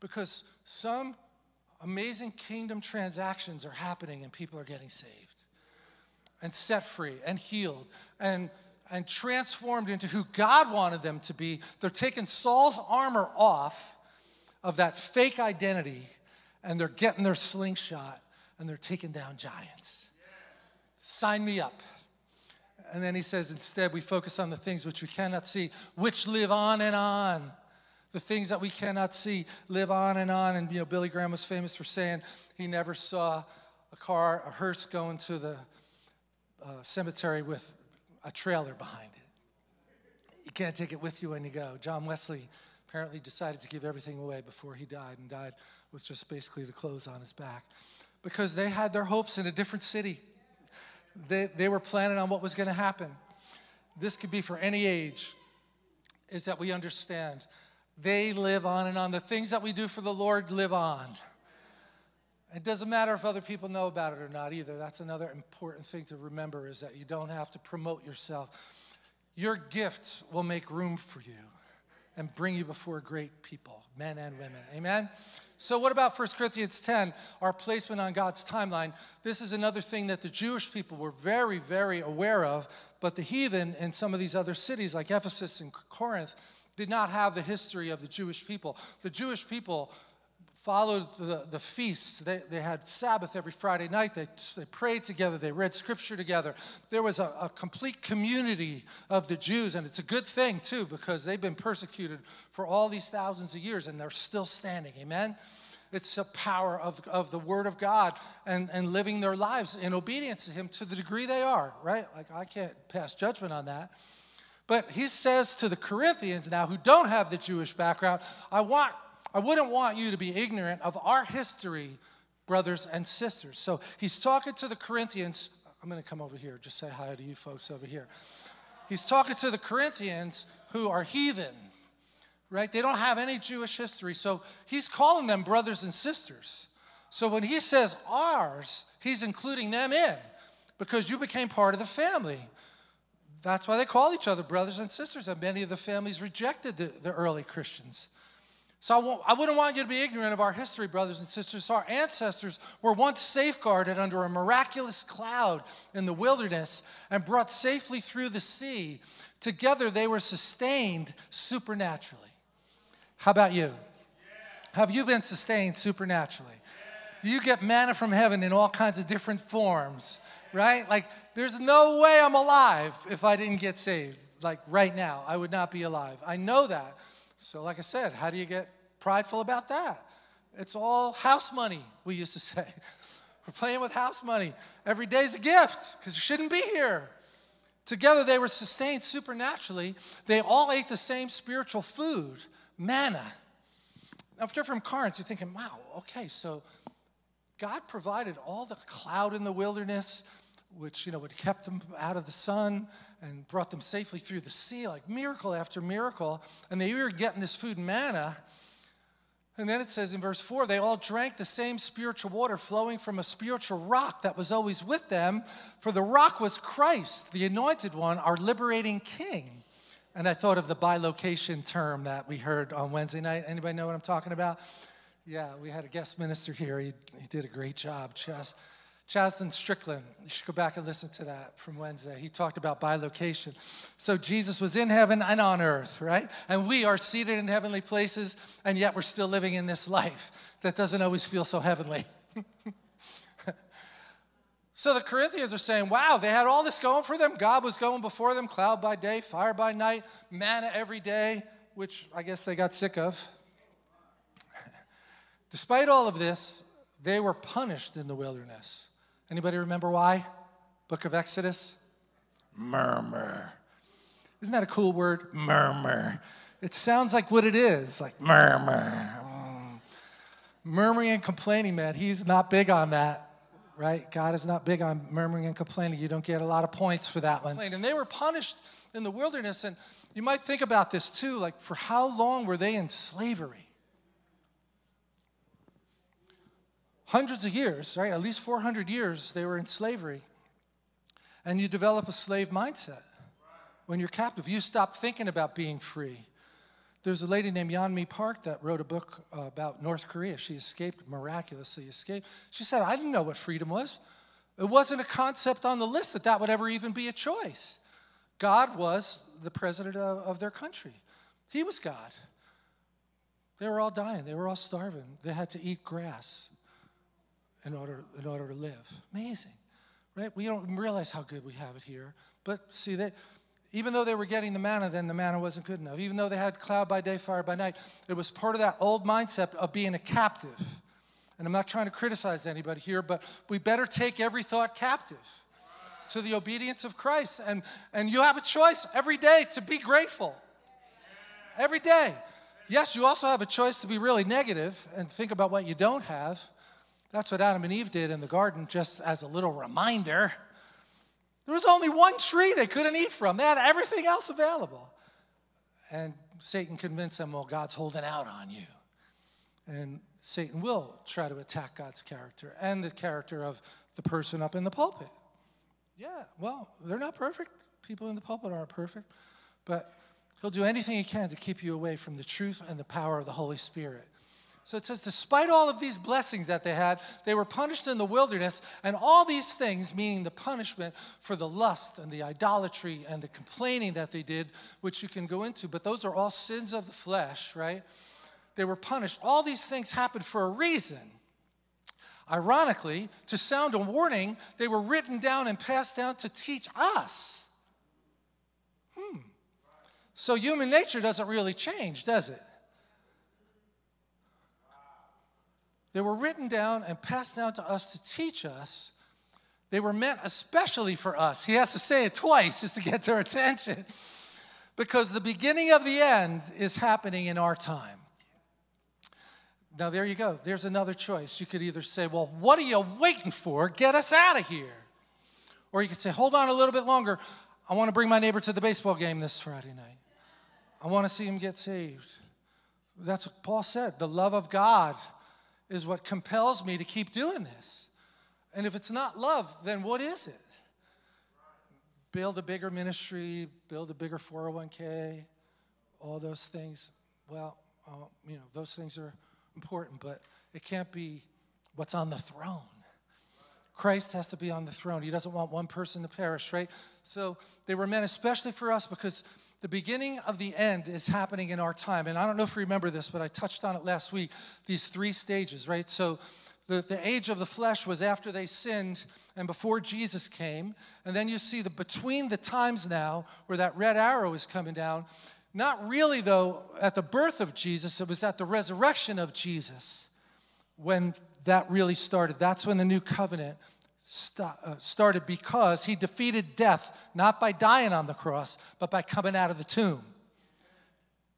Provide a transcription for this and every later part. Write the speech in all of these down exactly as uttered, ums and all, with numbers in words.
because some amazing kingdom transactions are happening and people are getting saved and set free and healed and, and transformed into who God wanted them to be. They're taking Saul's armor off of that fake identity, and they're getting their slingshot, and they're taking down giants. Sign me up. And then he says, instead, we focus on the things which we cannot see, which live on and on. The things that we cannot see live on and on. And, you know, Billy Graham was famous for saying he never saw a car, a hearse going to the uh, cemetery with a trailer behind it. You can't take it with you when you go. John Wesley apparently decided to give everything away before he died, and died with just basically the clothes on his back, because they had their hopes in a different city. They, they were planning on what was going to happen. This could be for any age, is that we understand they live on and on. The things that we do for the Lord live on. It doesn't matter if other people know about it or not either. That's another important thing to remember, is that you don't have to promote yourself. Your gifts will make room for you and bring you before great people, men and women. Amen? So what about First Corinthians ten, our placement on God's timeline? This is another thing that the Jewish people were very, very aware of, but the heathen in some of these other cities like Ephesus and Corinth did not have the history of the Jewish people. The Jewish people followed the, the feasts. They, they had Sabbath every Friday night. They, they prayed together. They read Scripture together. There was a, a complete community of the Jews, and it's a good thing, too, because they've been persecuted for all these thousands of years, and they're still standing. Amen? It's the power of, of the Word of God and, and living their lives in obedience to Him to the degree they are, right? Like, I can't pass judgment on that. But he says to the Corinthians now, who don't have the Jewish background, I want... I wouldn't want you to be ignorant of our history, brothers and sisters. So he's talking to the Corinthians. I'm going to come over here. Just say hi to you folks over here. He's talking to the Corinthians, who are heathen, right? They don't have any Jewish history. So he's calling them brothers and sisters. So when he says ours, he's including them in, because you became part of the family. That's why they call each other brothers and sisters. And many of the families rejected the, the early Christians. So I, won't, I wouldn't want you to be ignorant of our history, brothers and sisters. Our ancestors were once safeguarded under a miraculous cloud in the wilderness and brought safely through the sea. Together they were sustained supernaturally. How about you? Yeah. Have you been sustained supernaturally? Yeah. Do you get manna from heaven in all kinds of different forms, right? Like, there's no way I'm alive if I didn't get saved. Like, right now, I would not be alive. I know that. So like I said, how do you get prideful about that? It's all house money, we used to say. We're playing with house money. Every day's a gift, because you shouldn't be here. Together they were sustained supernaturally. They all ate the same spiritual food, manna. Now, if you're from Corinth, you're thinking, wow, okay, so God provided all the cloud in the wilderness, which, you know, would kept them out of the sun and brought them safely through the sea, like miracle after miracle. And they were getting this food, manna. And then it says in verse four, they all drank the same spiritual water flowing from a spiritual rock that was always with them. For the rock was Christ, the anointed one, our liberating king. And I thought of the bilocation term that we heard on Wednesday night. Anybody know what I'm talking about? Yeah, we had a guest minister here. He, he did a great job, Chess. Chasden Strickland, you should go back and listen to that from Wednesday. He talked about bilocation. So Jesus was in heaven and on earth, right? And we are seated in heavenly places, and yet we're still living in this life that doesn't always feel so heavenly. So the Corinthians are saying, wow, they had all this going for them. God was going before them, cloud by day, fire by night, manna every day, which I guess they got sick of. Despite all of this, they were punished in the wilderness. Anybody remember why? Book of Exodus? Murmur. Isn't that a cool word? Murmur. It sounds like what it is, like murmur. Mm. Murmuring and complaining, man, he's not big on that, right? God is not big on murmuring and complaining. You don't get a lot of points for that one. And they were punished in the wilderness, and you might think about this too, like, for how long were they in slavery? Hundreds of years, right? At least four hundred years they were in slavery. And you develop a slave mindset. When you're captive, you stop thinking about being free. There's a lady named Yeonmi Park that wrote a book about North Korea. She escaped, miraculously escaped. She said, I didn't know what freedom was. It wasn't a concept on the list that that would ever even be a choice. God was the president of, of their country. He was God. They were all dying. They were all starving. They had to eat grass in order, in order to live. Amazing, right? We don't realize how good we have it here. But see, they, even though they were getting the manna, then the manna wasn't good enough. Even though they had cloud by day, fire by night, it was part of that old mindset of being a captive. And I'm not trying to criticize anybody here, but we better take every thought captive to the obedience of Christ. And, and you have a choice every day to be grateful. Every day. Yes, you also have a choice to be really negative and think about what you don't have. That's what Adam and Eve did in the garden, just as a little reminder. There was only one tree they couldn't eat from. They had everything else available. And Satan convinced them, well, God's holding out on you. And Satan will try to attack God's character and the character of the person up in the pulpit. Yeah, well, they're not perfect. People in the pulpit aren't perfect. But he'll do anything he can to keep you away from the truth and the power of the Holy Spirit. So it says, despite all of these blessings that they had, they were punished in the wilderness, and all these things, meaning the punishment for the lust and the idolatry and the complaining that they did, which you can go into, but those are all sins of the flesh, right? They were punished. All these things happened for a reason. Ironically, to sound a warning, they were written down and passed down to teach us. Hmm. So human nature doesn't really change, does it? They were written down and passed down to us to teach us. They were meant especially for us. He has to say it twice just to get their attention. Because the beginning of the end is happening in our time. Now, there you go. There's another choice. You could either say, well, what are you waiting for? Get us out of here. Or you could say, hold on a little bit longer. I want to bring my neighbor to the baseball game this Friday night. I want to see him get saved. That's what Paul said. The love of God is what compels me to keep doing this. And if it's not love, then what is it? Build a bigger ministry, build a bigger four oh one K, all those things. Well, uh, you know, those things are important, but it can't be what's on the throne. Christ has to be on the throne. He doesn't want one person to perish, right? So they were meant especially for us because the beginning of the end is happening in our time. And I don't know if you remember this, but I touched on it last week, these three stages, right? So the, the age of the flesh was after they sinned and before Jesus came. And then you see the between the times now where that red arrow is coming down. Not really, though, at the birth of Jesus. It was at the resurrection of Jesus when that really started. That's when the new covenant st- uh, started because he defeated death, not by dying on the cross, but by coming out of the tomb.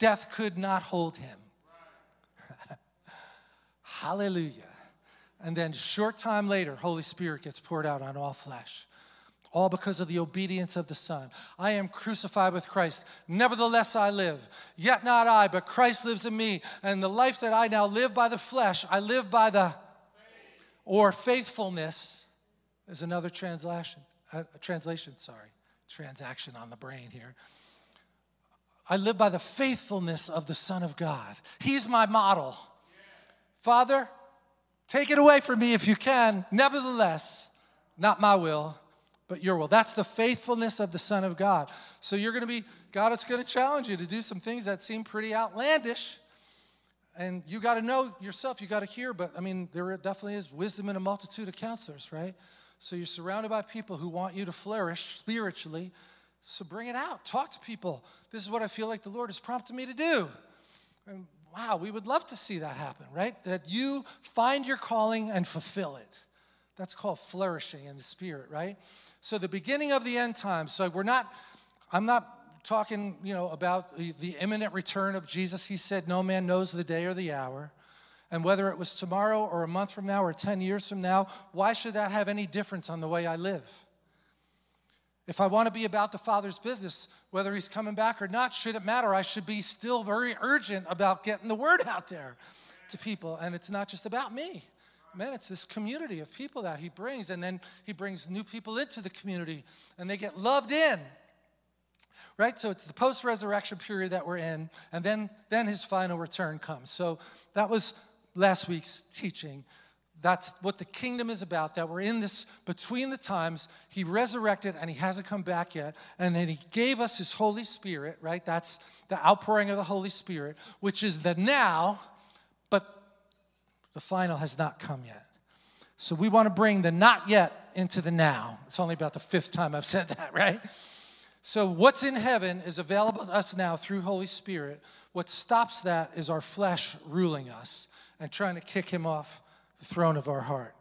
Death could not hold him. Hallelujah. And then short time later, Holy Spirit gets poured out on all flesh. All because of the obedience of the Son. I am crucified with Christ. Nevertheless, I live. Yet not I, but Christ lives in me. And the life that I now live by the flesh, I live by the faith. Or faithfulness is another translation. Uh, translation, sorry. Transaction on the brain here. I live by the faithfulness of the Son of God. He's my model. Yeah. Father, take it away from me if you can. Nevertheless, not my will, but your will. That's the faithfulness of the Son of God. So you're going to be, God is going to challenge you to do some things that seem pretty outlandish. And you got to know yourself. You got to hear. But, I mean, there definitely is wisdom in a multitude of counselors, right? So you're surrounded by people who want you to flourish spiritually. So bring it out. Talk to people. This is what I feel like the Lord has prompted me to do. And, wow, we would love to see that happen, right? That you find your calling and fulfill it. That's called flourishing in the Spirit, right? So the beginning of the end times. So we're not, I'm not talking, you know, about the, the imminent return of Jesus. He said, no man knows the day or the hour. And whether it was tomorrow or a month from now or ten years from now, why should that have any difference on the way I live? If I want to be about the Father's business, whether he's coming back or not, should it matter? I should be still very urgent about getting the word out there to people. And it's not just about me. Man, it's this community of people that he brings, and then he brings new people into the community, and they get loved in. right? So it's the post-resurrection period that we're in, and then, then his final return comes. So that was last week's teaching. That's what the kingdom is about, that we're in this between the times. He resurrected, and he hasn't come back yet. And then he gave us his Holy Spirit, right? That's the outpouring of the Holy Spirit, which is the now, but the final has not come yet. So we want to bring the not yet into the now. It's only about the fifth time I've said that, right? So what's in heaven is available to us now through Holy Spirit. What stops that is our flesh ruling us and trying to kick him off the throne of our heart.